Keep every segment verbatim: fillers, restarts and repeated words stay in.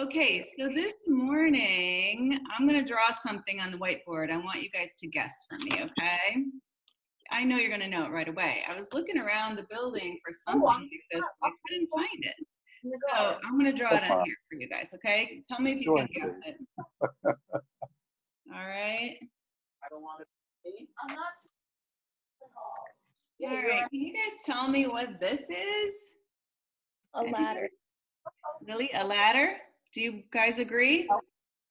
Okay, so this morning, I'm going to draw something on the whiteboard. I want you guys to guess for me, okay? I know you're going to know it right away. I was looking around the building for something like this, but I couldn't find it. So I'm going to draw it on here for you guys, okay? Tell me if you can guess it. All right. I don't want to be. I'm not. All right, can you guys tell me what this is? A ladder. Lily, a ladder? Do you guys agree?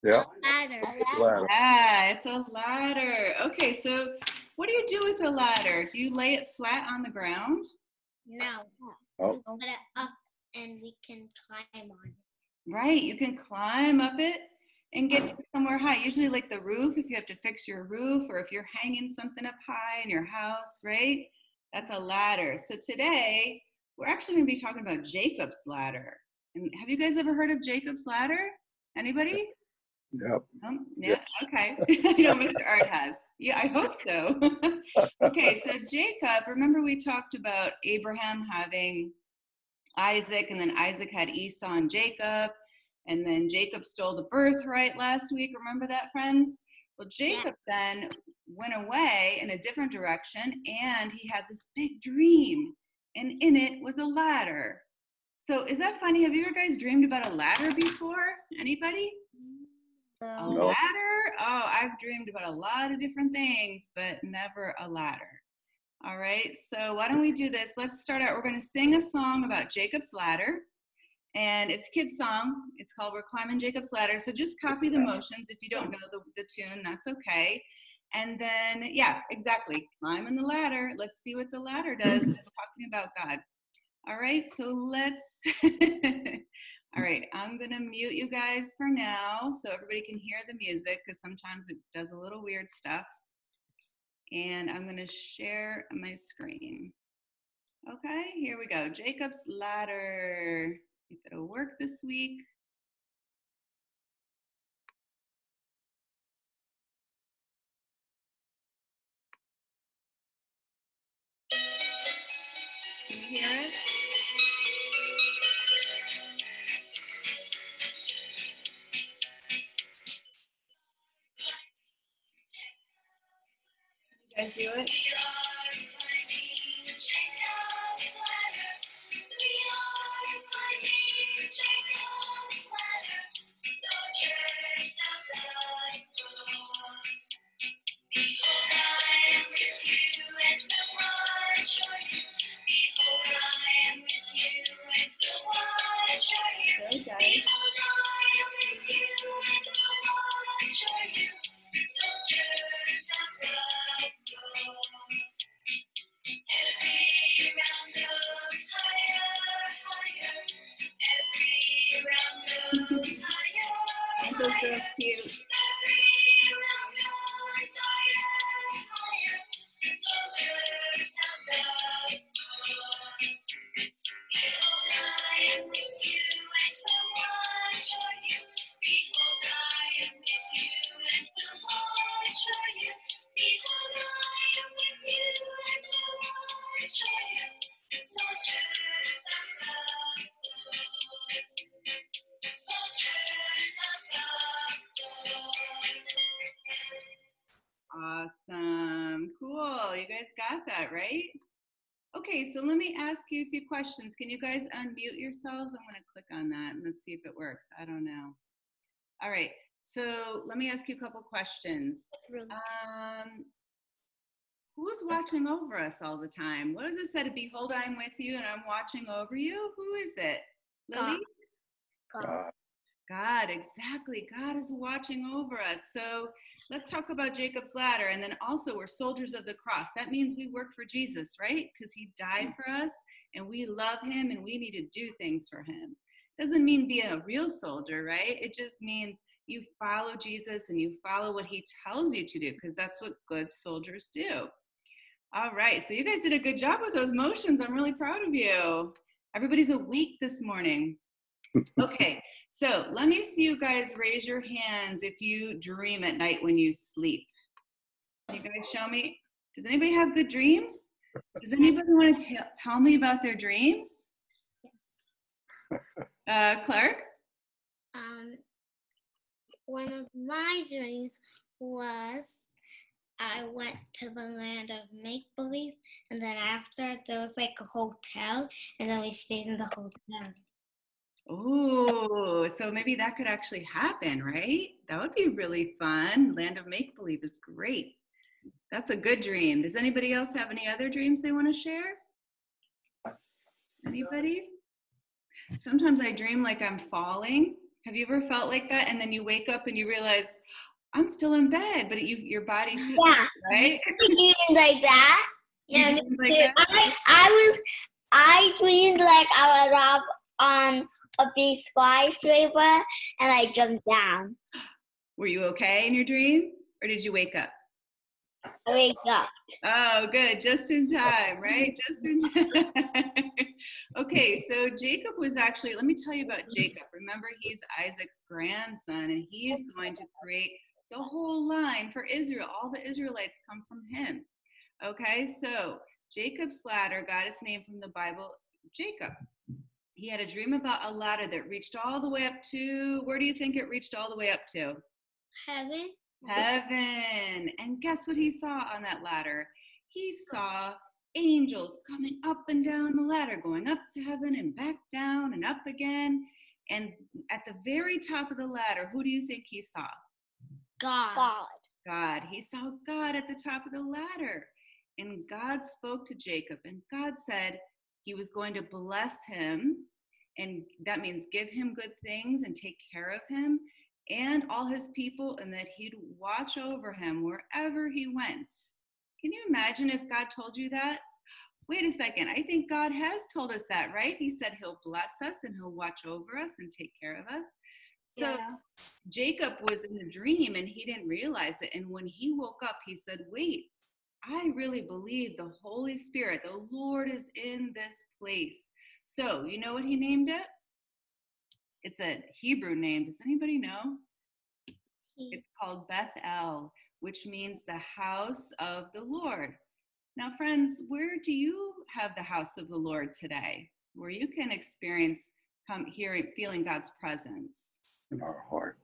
Yeah. A ladder. A ladder. Yeah, it's a ladder. Okay, so what do you do with a ladder? Do you lay it flat on the ground? No. Oh. We put it up and we can climb on it. Right, you can climb up it and get to somewhere high. Usually like the roof, if you have to fix your roof or if you're hanging something up high in your house, right? That's a ladder. So today, we're actually going to be talking about Jacob's ladder. And have you guys ever heard of Jacob's ladder? Anybody? Yep. Oh, yeah. Yep. Okay. I know Mister Art has. Yeah, I hope so. Okay. So Jacob, remember we talked about Abraham having Isaac, and then Isaac had Esau and Jacob, and then Jacob stole the birthright last week. Remember that, friends? Well, Jacob yeah. then went away in a different direction, and he had this big dream, and in it was a ladder. So is that funny? Have you ever guys dreamed about a ladder before? Anybody? No. A ladder? Oh, I've dreamed about a lot of different things, but never a ladder. All right, so why don't we do this? Let's start out. We're going to sing a song about Jacob's ladder, and it's a kid's song. It's called We're Climbing Jacob's Ladder. So just copy the motions. If you don't know the, the tune, that's okay. And then, yeah, exactly. Climbing the ladder. Let's see what the ladder does. It's talking about God. All right, so let's, all right, I'm going to mute you guys for now so everybody can hear the music because sometimes it does a little weird stuff. And I'm going to share my screen. Okay, here we go. Jacob's Ladder. If it'll work this week. Can you hear it? I do it. We are climbing Jacob's ladder. We are climbing Jacob's ladder. Soldiers of the cross. Behold, I am with you and will watch for you. Behold, I am with you and will watch for you. Behold, I am with you and will watch for you. Soldiers of the cross. Every round goes higher, higher. Every round goes higher, higher. Every round goes higher, higher. Soldiers of the cross. Behold, I am with you and will watch for you. Behold, I am with you and will watch for you. Behold, I am with you and will watch for you. Soldiers of the cross. Soldiers of the cross. Awesome. Cool. You guys got that, right? Okay, so let me ask you a few questions. Can you guys unmute yourselves? I'm going to click on that and let's see if it works. I don't know. All right. So let me ask you a couple questions. Um, who's watching over us all the time? What does it say to behold, I am with you and I'm watching over you? Who is it? Lily? God. God. God, exactly. God is watching over us. So let's talk about Jacob's ladder. And then also we're soldiers of the cross. That means we work for Jesus, right? Because he died for us and we love him and we need to do things for him. Doesn't mean be a real soldier, right? It just means you follow Jesus and you follow what he tells you to do because that's what good soldiers do. All right, so you guys did a good job with those motions. I'm really proud of you. Everybody's awake this morning. Okay, so let me see you guys raise your hands if you dream at night when you sleep. Can you guys show me? Does anybody have good dreams? Does anybody want to tell me about their dreams? Uh, Clark? um, one of my dreams was I went to the land of make-believe, and then after there was like a hotel, and then we stayed in the hotel. Oh, so maybe that could actually happen, right? That would be really fun. Land of make-believe is great. That's a good dream. Does anybody else have any other dreams they want to share? Anybody? Sometimes I dream like I'm falling. Have you ever felt like that? And then you wake up and you realize, I'm still in bed, but you, your body feels, yeah. Right? You dreamed like that. Yeah, me like too. That? I, I was, I dreamed like I was up on a big skyscraper and I jumped down. Were you okay in your dream, or did you wake up? I wake up. Oh, good. Just in time, right? Just in time. Okay, so Jacob was actually, let me tell you about Jacob. Remember, he's Isaac's grandson, and he's going to create the whole line for Israel. All the Israelites come from him. Okay, so Jacob's ladder got its name from the Bible, Jacob. He had a dream about a ladder that reached all the way up to, where do you think it reached all the way up to? Heaven. Heaven. And guess what he saw on that ladder? He saw angels coming up and down the ladder, going up to heaven and back down and up again. And at the very top of the ladder, who do you think he saw? God. God. God. He saw God at the top of the ladder. And God spoke to Jacob, and God said he was going to bless him. And that means give him good things and take care of him and all his people, and that he'd watch over him wherever he went. Can you imagine if God told you that? Wait a second, I think God has told us that, right? He said he'll bless us and he'll watch over us and take care of us. So yeah. Jacob was in a dream and he didn't realize it. And when he woke up, he said, wait, I really believe the Holy Spirit, the Lord is in this place. So you know what he named it? It's a Hebrew name. Does anybody know? It's called Beth-El, which means the house of the Lord. Now, friends, where do you have the house of the Lord today, where you can experience, come hearing, feeling God's presence? In our heart.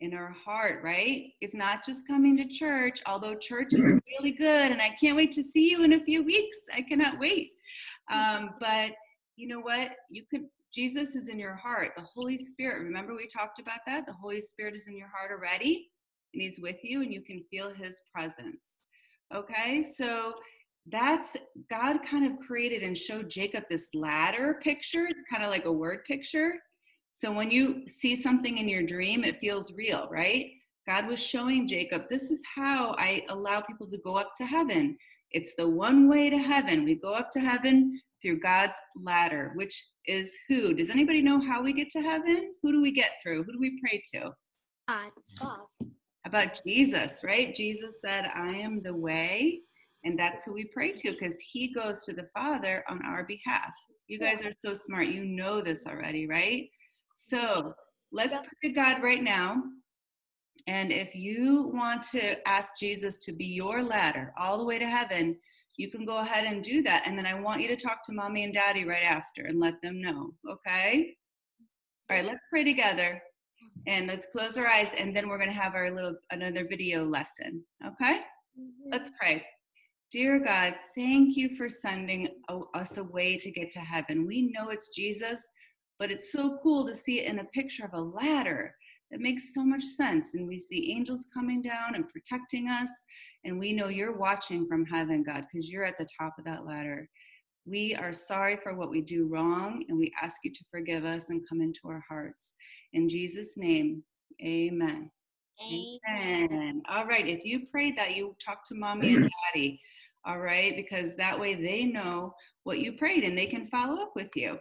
In our heart, right? It's not just coming to church, although church is really good, and I can't wait to see you in a few weeks. I cannot wait. Um, but you know what? You could. Jesus is in your heart. The Holy Spirit, remember we talked about that? The Holy Spirit is in your heart already, and he's with you, and you can feel his presence. Okay, so that's, God kind of created and showed Jacob this ladder picture. It's kind of like a word picture. So when you see something in your dream, it feels real, right? God was showing Jacob, this is how I allow people to go up to heaven. It's the one way to heaven. We go up to heaven through God's ladder, which is who? Does anybody know how we get to heaven? Who do we get through? Who do we pray to? Uh, God. About Jesus, right? Jesus said, I am the way. And that's who we pray to, because he goes to the Father on our behalf. You guys yeah. are so smart. You know this already, right? So let's yeah. pray to God right now. And if you want to ask Jesus to be your ladder all the way to heaven, you can go ahead and do that. And then I want you to talk to mommy and daddy right after and let them know, okay? All right, let's pray together and let's close our eyes, and then we're going to have our little another video lesson, okay? Mm-hmm. Let's pray. Dear God, thank you for sending a, us a way to get to heaven. We know it's Jesus, but it's so cool to see it in a picture of a ladder. It makes so much sense, and we see angels coming down and protecting us, and we know you're watching from heaven, God, because you're at the top of that ladder. We are sorry for what we do wrong, and we ask you to forgive us and come into our hearts. In Jesus' name, amen. Amen. Amen. All right, if you prayed that, you talk to mommy and daddy, all right, because that way they know what you prayed, and they can follow up with you.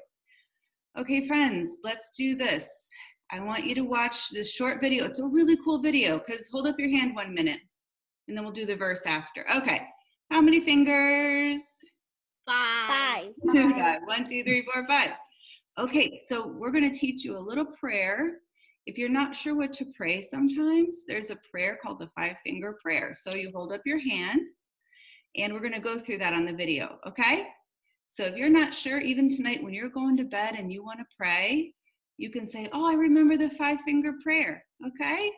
Okay, friends, let's do this. I want you to watch this short video. It's a really cool video, because hold up your hand one minute, and then we'll do the verse after. Okay. How many fingers? Five. Five. Five. One, two, three, four, five. Okay, so we're going to teach you a little prayer. If you're not sure what to pray sometimes, there's a prayer called the Five Finger Prayer. So you hold up your hand, and we're going to go through that on the video, okay? So if you're not sure, even tonight when you're going to bed and you want to pray, you can say, oh, I remember the Five Finger Prayer, okay?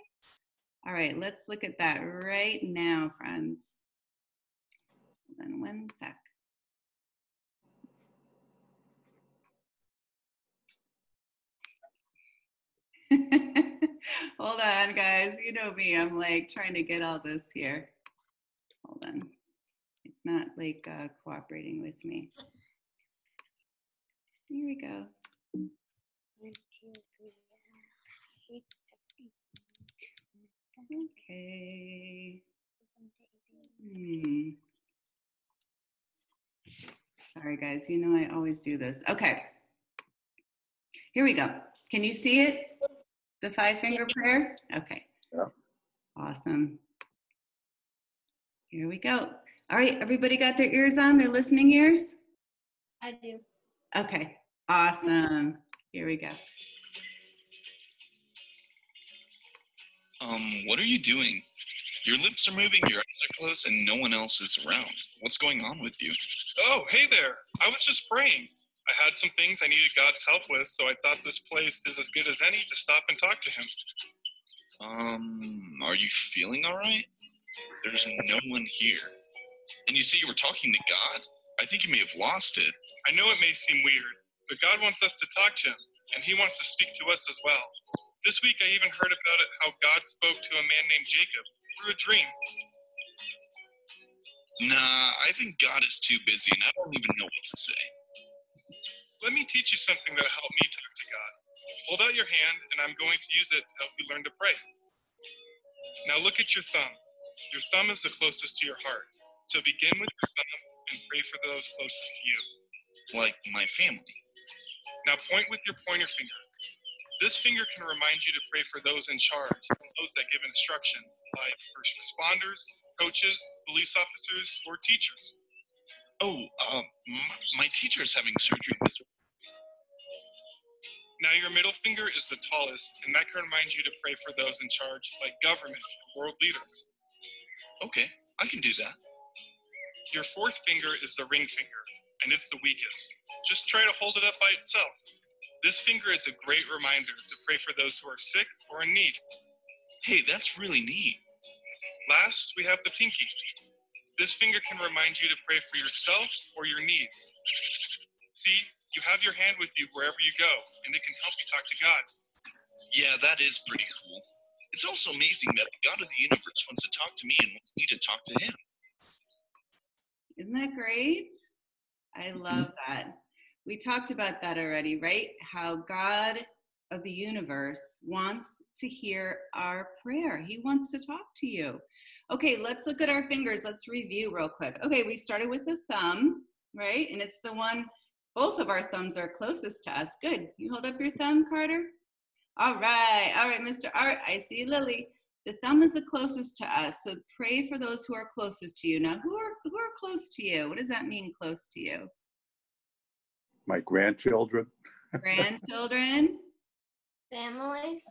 All right, let's look at that right now, friends. Hold on one sec. Hold on, guys, you know me. I'm like trying to get all this here. Hold on. It's not like uh, cooperating with me. Here we go. Okay. Hmm. Sorry, guys, you know I always do this. Okay. Here we go. Can you see it? The Five Finger Prayer? Okay. Yeah. Awesome. Here we go. All right, everybody got their ears on, their listening ears? I do. Okay, awesome. Here we go. Um, what are you doing? Your lips are moving, your eyes are closed, and no one else is around. What's going on with you? Oh, hey there. I was just praying. I had some things I needed God's help with, so I thought this place is as good as any to stop and talk to him. Um, are you feeling all right? There's no one here. And you say you were talking to God? I think you may have lost it. I know it may seem weird, but God wants us to talk to him, and he wants to speak to us as well. This week I even heard about it, how God spoke to a man named Jacob through a dream. Nah, I think God is too busy, and I don't even know what to say. Let me teach you something that helped me talk to God. Hold out your hand, and I'm going to use it to help you learn to pray. Now look at your thumb. Your thumb is the closest to your heart. So begin with your thumb and pray for those closest to you. Like my family. Now point with your pointer finger. This finger can remind you to pray for those in charge, those that give instructions, like first responders, coaches, police officers, or teachers. Oh, um, my teacher is having surgery this week. Now your middle finger is the tallest, and that can remind you to pray for those in charge, like government or world leaders. Okay, I can do that. Your fourth finger is the ring finger, and it's the weakest. Just try to hold it up by itself. This finger is a great reminder to pray for those who are sick or in need. Hey, that's really neat. Last, we have the pinky. This finger can remind you to pray for yourself or your needs. See, you have your hand with you wherever you go, and it can help you talk to God. Yeah, that is pretty cool. It's also amazing that the God of the universe wants to talk to me and wants me to talk to him. Isn't that great? I love that. We talked about that already, right? How God of the universe wants to hear our prayer. He wants to talk to you. Okay, let's look at our fingers. Let's review real quick. Okay, we started with the thumb, right? And it's the one, both of our thumbs are closest to us. Good. You hold up your thumb, Carter? All right. All right, Mister Art, I see Lily. The thumb is the closest to us, so pray for those who are closest to you. Now, who are, who are close to you? What does that mean, close to you? My grandchildren. Grandchildren. Family.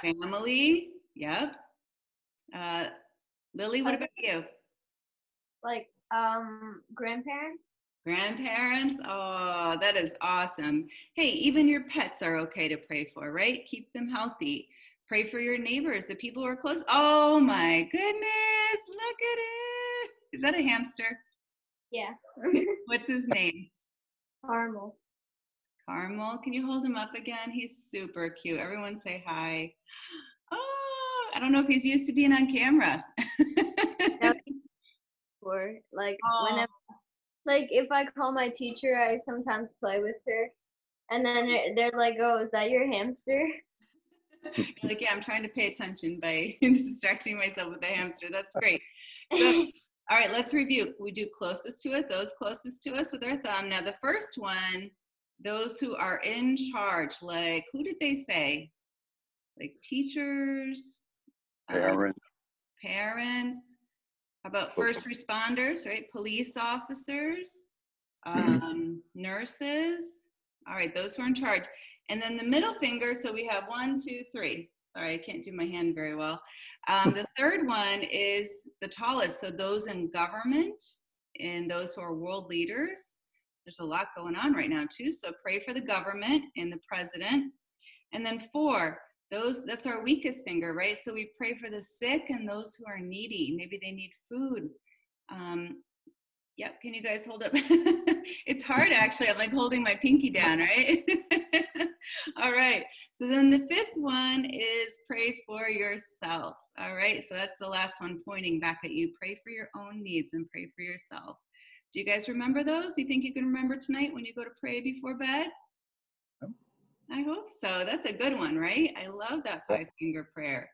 Family, yep. Uh, Lily, what about you? Like um, grandparents. Grandparents, oh, that is awesome. Hey, even your pets are okay to pray for, right? Keep them healthy. Pray for your neighbors, the people who are close. Oh my goodness, look at it. Is that a hamster? Yeah. What's his name? Carmel. Carmel, can you hold him up again? He's super cute. Everyone say hi. Oh, I don't know if he's used to being on camera. Or like oh. whenever, like if I call my teacher, I sometimes play with her, and then they're like, "Oh, is that your hamster?" Like, yeah, I'm trying to pay attention by distracting myself with the hamster. That's great. So, all right, let's review. We do closest to it, those closest to us with our thumb. Now, the first one, those who are in charge, like, who did they say? Like teachers? Parents. Um, parents. How about first responders, right? Police officers, um, nurses. All right, those who are in charge. And then the middle finger, so we have one, two, three. Sorry, I can't do my hand very well. Um, the third one is the tallest, so those in government and those who are world leaders. There's a lot going on right now, too, so pray for the government and the president. And then four, those, that's our weakest finger, right? So we pray for the sick and those who are needy. Maybe they need food. Um, yep, can you guys hold up? It's hard, actually. I'm like holding my pinky down, right? All right. So then the fifth one is pray for yourself. All right. So that's the last one pointing back at you. Pray for your own needs and pray for yourself. Do you guys remember those? Do you think you can remember tonight when you go to pray before bed? No. I hope so. That's a good one, right? I love that five finger prayer.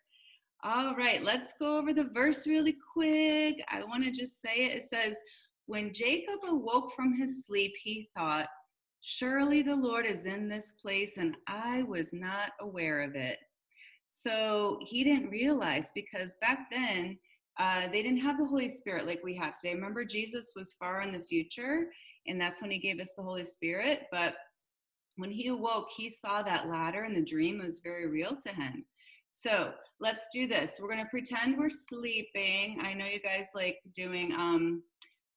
All right. Let's go over the verse really quick. I want to just say it. It says, when Jacob awoke from his sleep, he thought, surely the Lord is in this place, and I was not aware of it. So he didn't realize, because back then uh, they didn't have the Holy Spirit like we have today. Remember, Jesus was far in the future, and that's when he gave us the Holy Spirit. But when he awoke, he saw that ladder, and the dream was very real to him. So let's do this. We're going to pretend we're sleeping. I know you guys like doing um,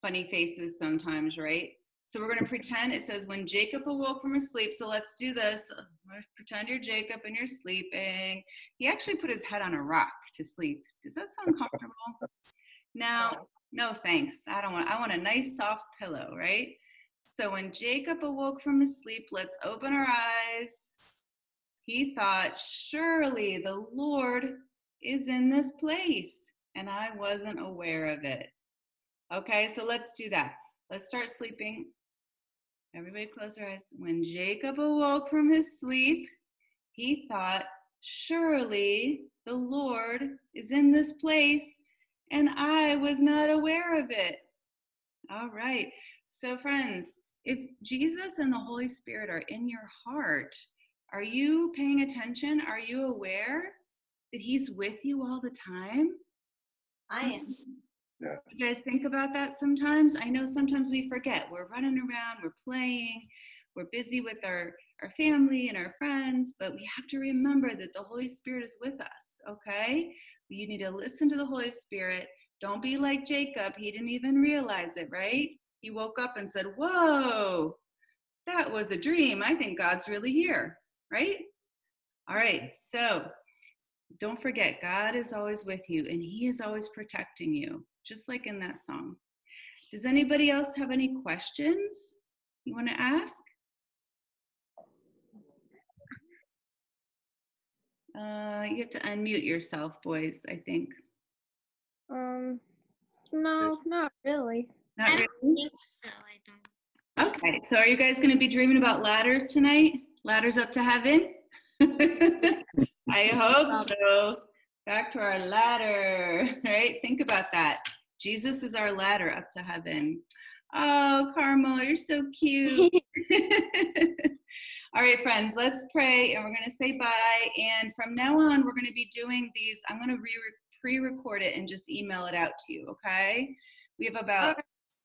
funny faces sometimes, right? So we're going to pretend, it says, when Jacob awoke from his sleep. So let's do this. Pretend you're Jacob and you're sleeping. He actually put his head on a rock to sleep. Does that sound comfortable? No, no, thanks. I don't want, I want a nice soft pillow, right? So when Jacob awoke from his sleep, let's open our eyes. He thought, surely the Lord is in this place, and I wasn't aware of it. Okay, so let's do that. Let's start sleeping. Everybody close their eyes. When Jacob awoke from his sleep, he thought, surely the Lord is in this place, and I was not aware of it. All right. So friends, if Jesus and the Holy Spirit are in your heart, are you paying attention? Are you aware that he's with you all the time? I am. Yeah. You guys think about that sometimes? I know sometimes we forget. We're running around, we're playing, we're busy with our, our family and our friends, but we have to remember that the Holy Spirit is with us, okay? You need to listen to the Holy Spirit. Don't be like Jacob. He didn't even realize it, right? He woke up and said, whoa, that was a dream. I think God's really here, right? All right, so don't forget, God is always with you, and he is always protecting you, just like in that song. Does anybody else have any questions you want to ask? Uh, you have to unmute yourself, boys, I think. Um, no, not really. Not really? I don't think so, I don't. Okay, so are you guys going to be dreaming about ladders tonight? Ladders up to heaven? I hope so. Back to our ladder, right? Think about that. Jesus is our ladder up to heaven. Oh, Carmel, you're so cute. All right, friends, let's pray, and we're going to say bye. And from now on, we're going to be doing these. I'm going to pre-record it and just email it out to you, okay? We have about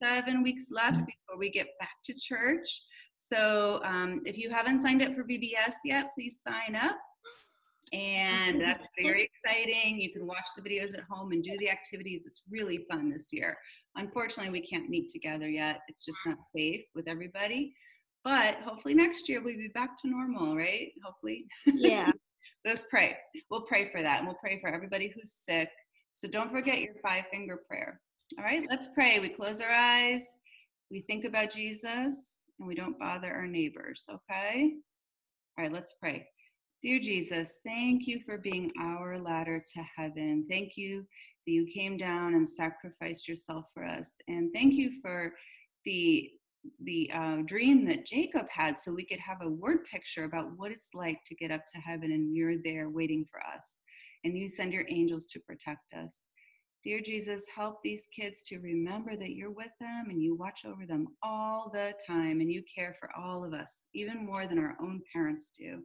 seven weeks left before we get back to church. So um, if you haven't signed up for V B S yet, please sign up. And that's very exciting. You can watch the videos at home and do the activities. It's really fun this year. Unfortunately, we can't meet together yet. It's just not safe with everybody. But hopefully next year we'll be back to normal, right? Hopefully. Yeah. Let's pray. We'll pray for that. And we'll pray for everybody who's sick. So don't forget your five finger prayer. All right, let's pray. We close our eyes. We think about Jesus. And we don't bother our neighbors, okay? All right, let's pray. Dear Jesus, thank you for being our ladder to heaven. Thank you that you came down and sacrificed yourself for us. And thank you for the, the uh, dream that Jacob had, so we could have a word picture about what it's like to get up to heaven, and you're there waiting for us. And you send your angels to protect us. Dear Jesus, help these kids to remember that you're with them, and you watch over them all the time, and you care for all of us, even more than our own parents do.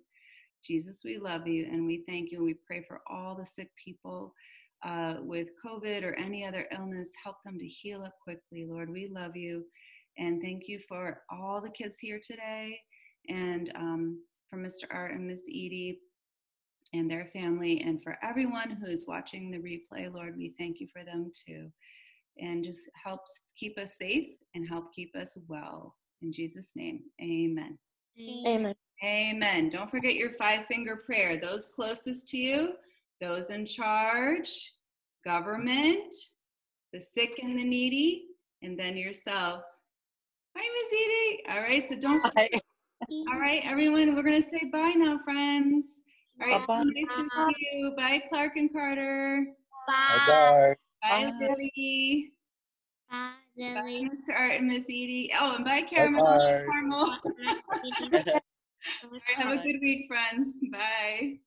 Jesus, we love you, and we thank you, and we pray for all the sick people uh, with COVID or any other illness. Help them to heal up quickly, Lord. We love you, and thank you for all the kids here today, and um, for Mister Art and Miss Edie and their family, and for everyone who is watching the replay, Lord. We thank you for them too, and just help keep us safe and help keep us well. In Jesus' name, amen. Amen. Amen. Don't forget your five finger prayer. Those closest to you, those in charge, government, the sick and the needy, and then yourself. Hi, Miss Edie. All right, so don't forget. All right, everyone, we're going to say bye now, friends. All right, bye-bye. So nice to see you. Bye, Clark and Carter. Bye. Bye, bye, Lily. Bye, Lily. Bye, Mister Art and Miss Edie. Oh, and bye, Caramel. Bye-bye. Caramel. All right, have a good week, friends. Bye.